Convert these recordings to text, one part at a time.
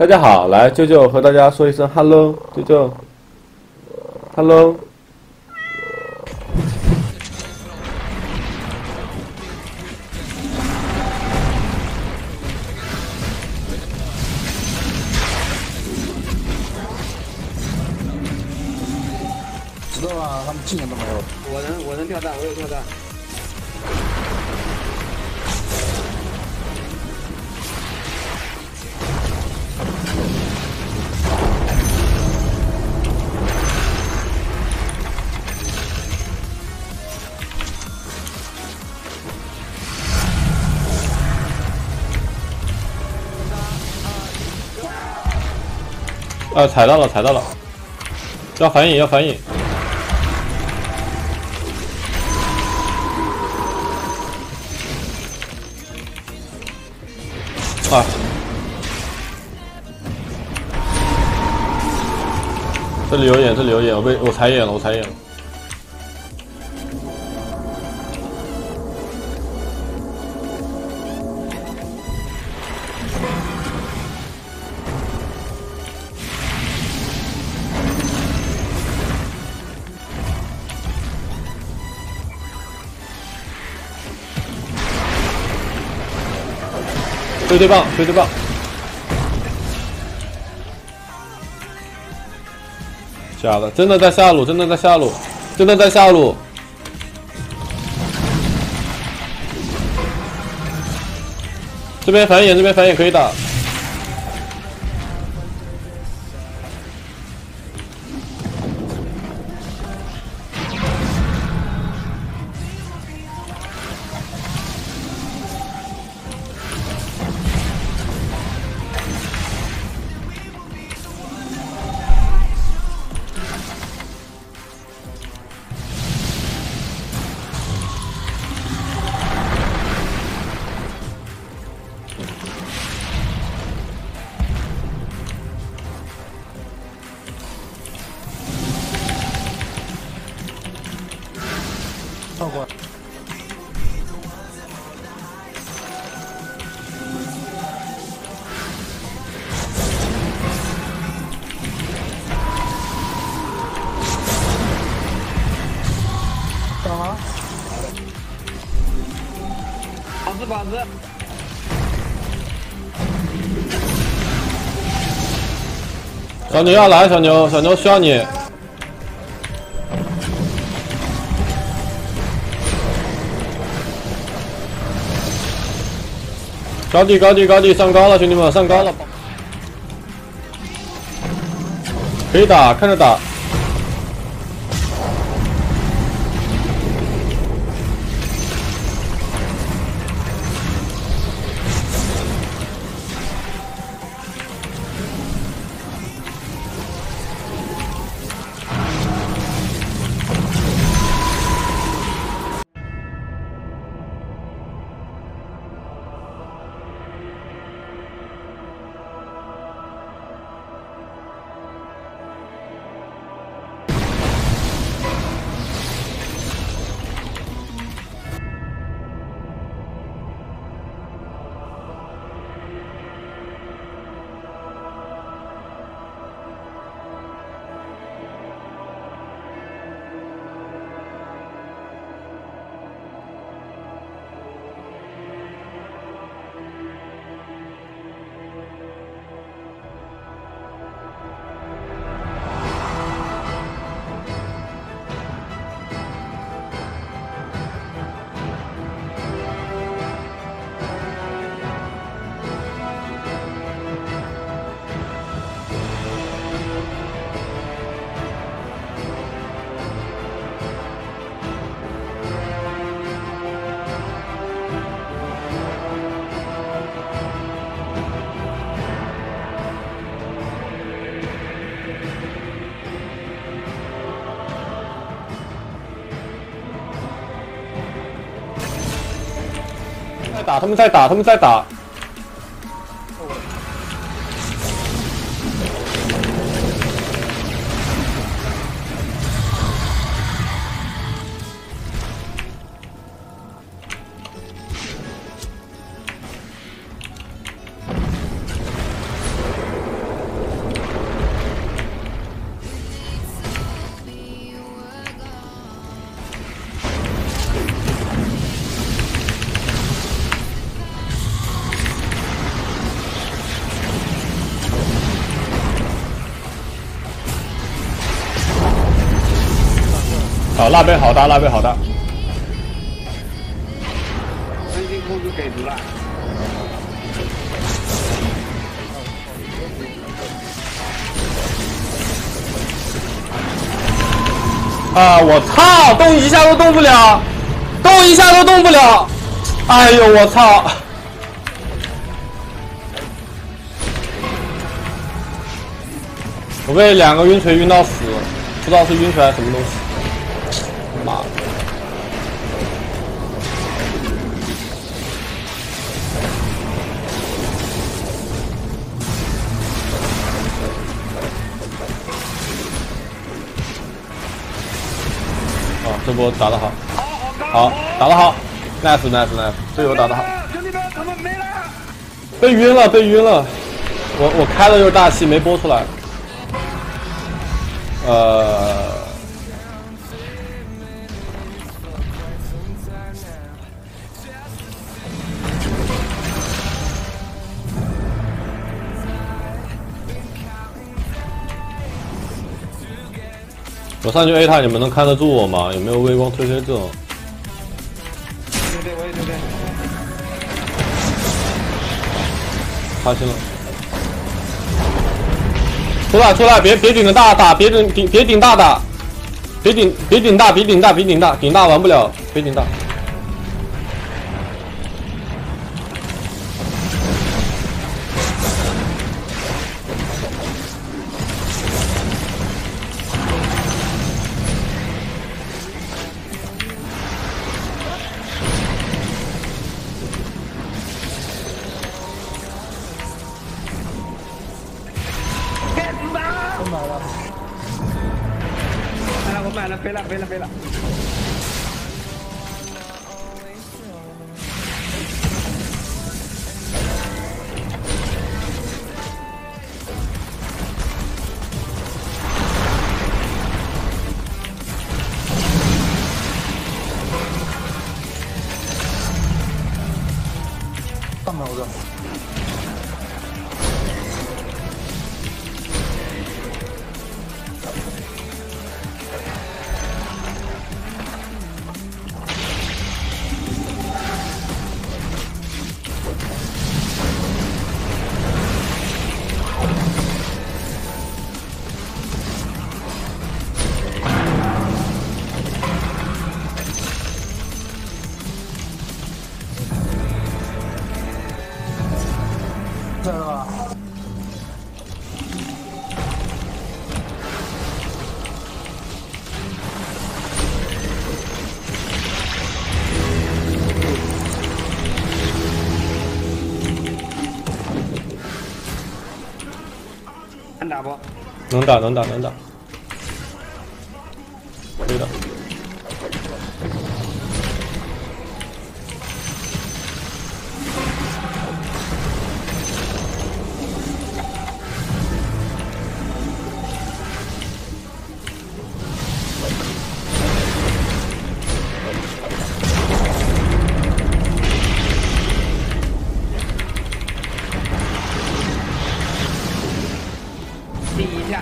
大家好，来，舅舅和大家说一声 hello， 舅舅 ，hello。知道啊，他们技能都没有。我能跳弹，我有跳弹。 啊，踩到了，踩到了！要反应，要反应！啊！这里有眼，这里有眼，我踩眼了，我踩眼了。 推对棒，推对棒！假的，真的在下路，真的在下路，真的在下路！这边反野，这边反野可以打。跳过。干嘛？靶子，靶子。小牛要来，小牛，小牛需要你。 高地，高地，高地，上高了，兄弟们，上高了，可以打，看着打。打他们在打，他们在打。好，那边好搭，那边好搭。三星控制给足了。啊！我操，动一下都动不了，动一下都动不了。哎呦，我操！ 我被两个晕锤晕到死，不知道是晕锤还是什么东西。妈的！哦，这波打得好，好打得好 ，nice， 这波打得好。兄弟们，我们没了！被晕了，被晕了！我开的就是大气，没播出来。 我上去 A 塔，你们能看得住我吗？有没有微光推推这种？对，我也推推。发现了。 出来！别顶着大打，别顶大打，别顶大，顶大玩不了，别顶大。飞了！干嘛的？能打不？能打，可以的。 赢了！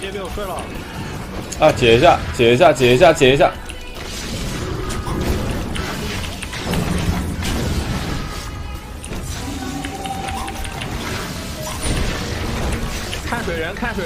别被我睡了！啊，解一下！看水人，看水。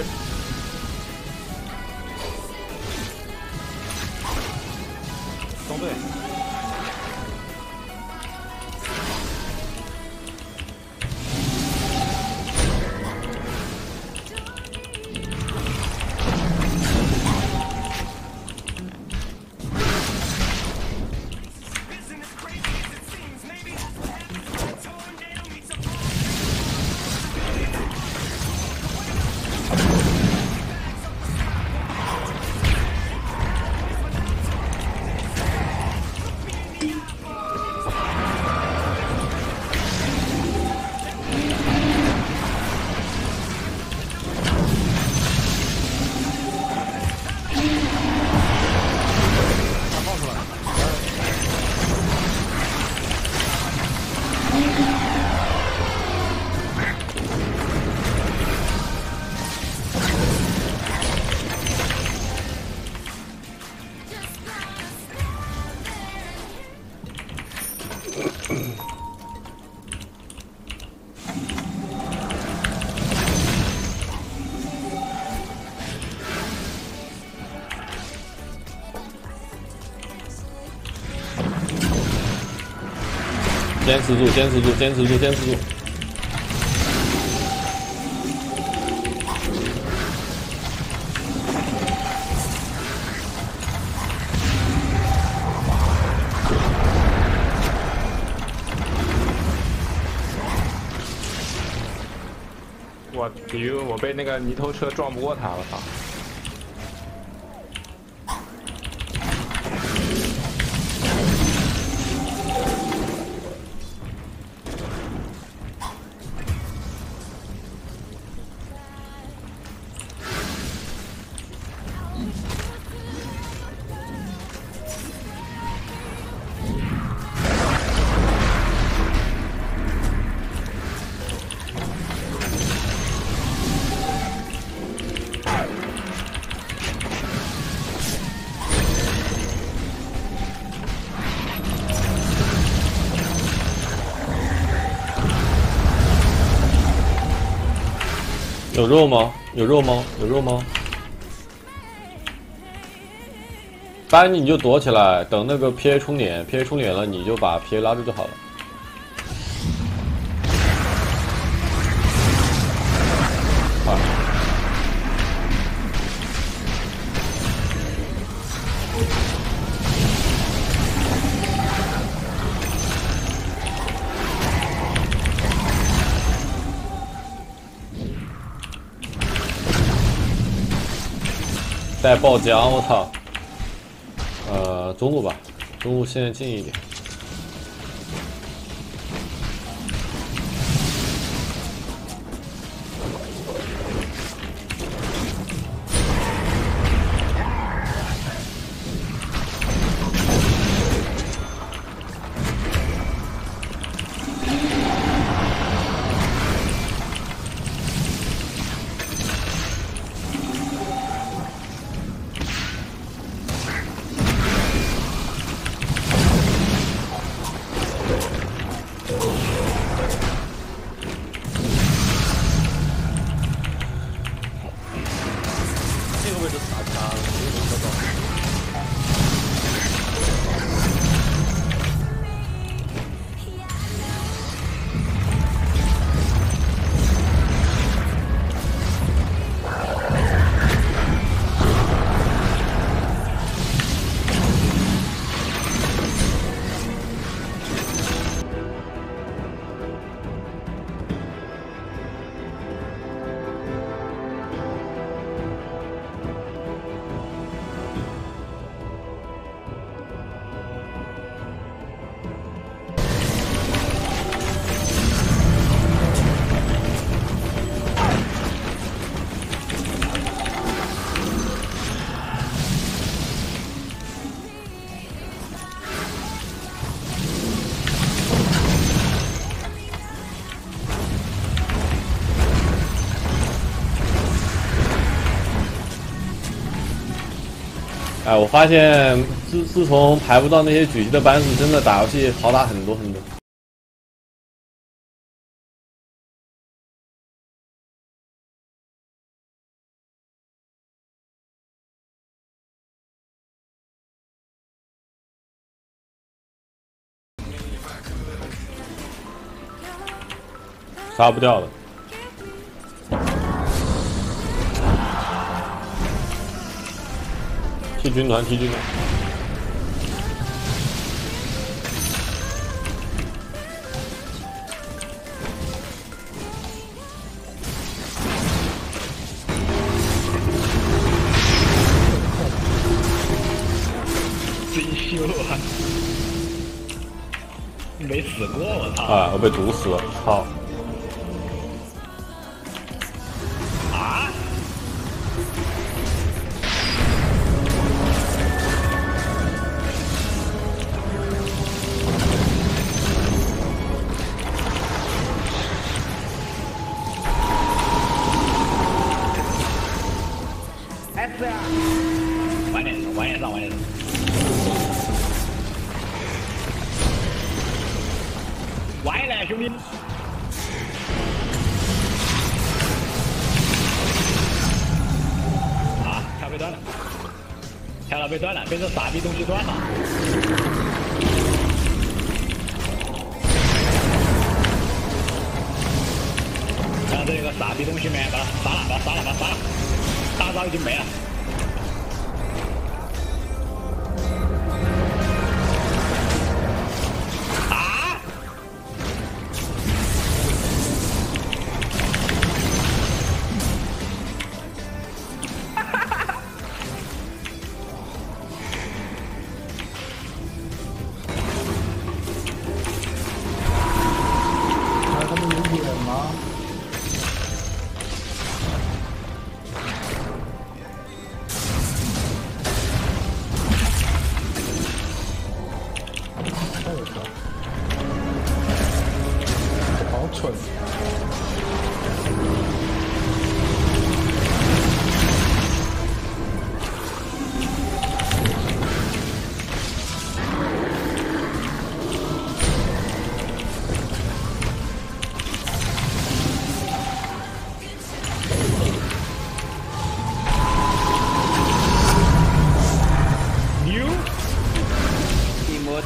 坚持住，坚持住，坚持住，坚持住！我屌！我被那个泥头车撞不过他了，操！ 有肉吗？有肉吗？有肉吗？搬你就躲起来，等那个 PA 充脸 ，PA 充脸了，你就把 PA 拉住就好了。啊！带爆浆，我操！中路吧，中路现在近一点。哎，我发现自从排不到那些狙击的班子，真的打游戏好打很多很多。杀不掉了。 踢军团，踢军团！真凶啊！没死过，我操！哎，我被毒死了，操！ 晚点上。歪了，兄弟！啊，跳被端了，跳到被端了，变成傻逼东西端了。然后这有个傻逼东西没，把他杀了，把他杀了，把他杀了，大招已经没了。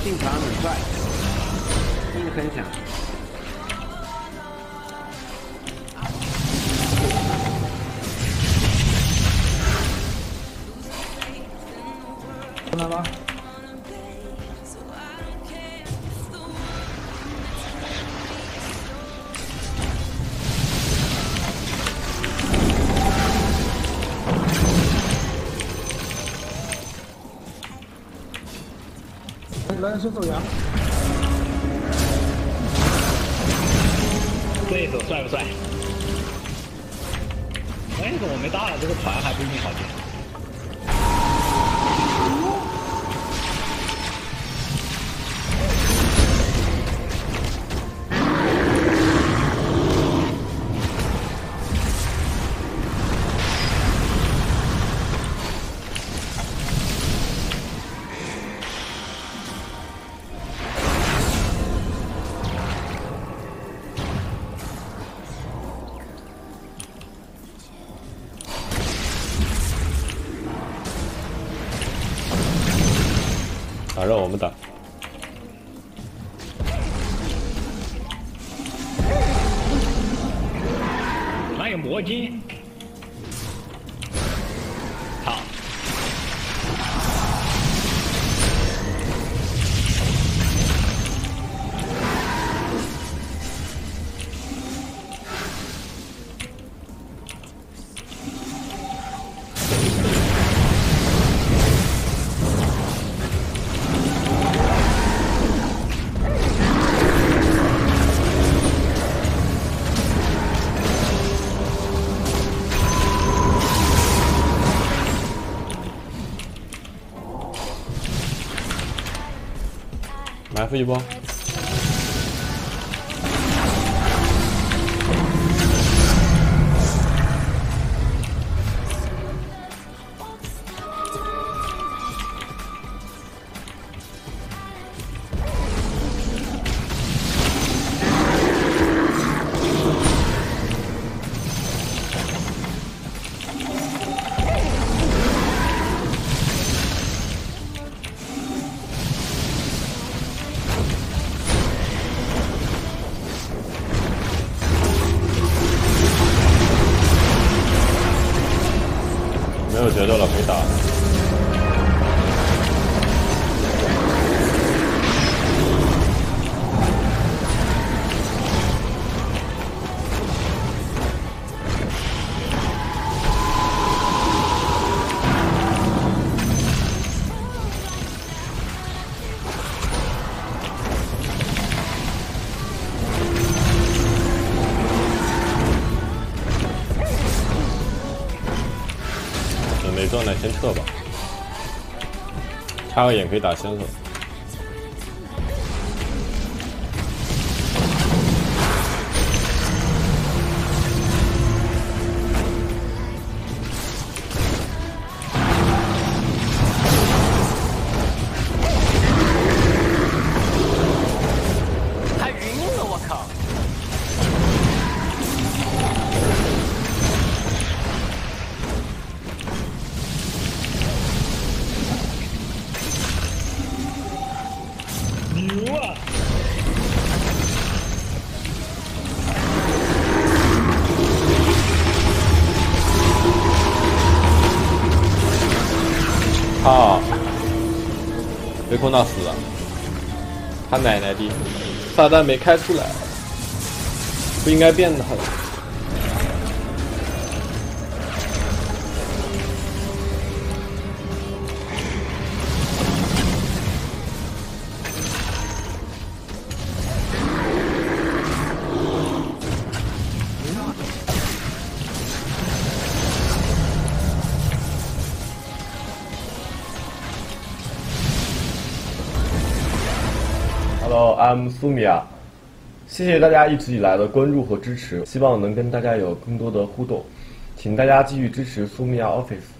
进场很快，进很强。进来吧。来人，手走羊。这一手帅不帅？哎，怎么没大了？这个团还不一定好点。让我们打。哪有魔晶？好。埋伏一波，没有决斗了，没打。没撞呢，先撤吧。插个眼可以打先手。太晕了。碰到死了，他奶奶的，炸弹没开出来，不应该变的。 Hello, I'm Sumia。谢谢大家一直以来的关注和支持，希望能跟大家有更多的互动，请大家继续支持Sumia Office。